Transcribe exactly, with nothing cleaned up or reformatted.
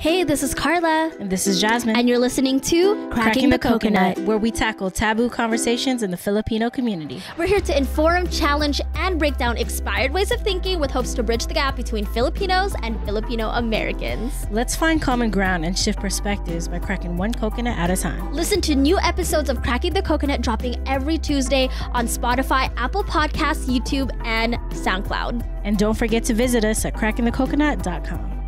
Hey, this is Carla. And this is Jasmine. And you're listening to Cracking, Cracking the, the Coconut, Coconut, where we tackle taboo conversations in the Filipino community. We're here to inform, challenge, and break down expired ways of thinking with hopes to bridge the gap between Filipinos and Filipino-Americans. Let's find common ground and shift perspectives by cracking one coconut at a time. Listen to new episodes of Cracking the Coconut dropping every Tuesday on Spotify, Apple Podcasts, YouTube, and SoundCloud. And don't forget to visit us at cracking the coconut dot com.